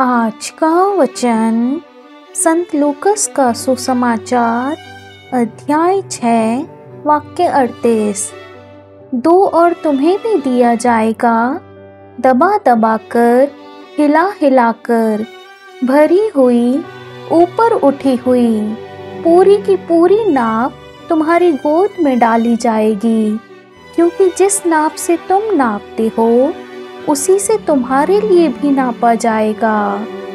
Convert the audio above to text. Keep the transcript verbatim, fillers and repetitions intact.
आज का वचन संत लूकस का सुसमाचार अध्याय छः वाक्य अड़तीस। दो और तुम्हें भी दिया जाएगा, दबा दबा कर, हिला हिला कर, भरी हुई, ऊपर उठी हुई, पूरी की पूरी नाप तुम्हारी गोद में डाली जाएगी। क्योंकि जिस नाप से तुम नापते हो उसी से तुम्हारे लिए भी नापा जाएगा।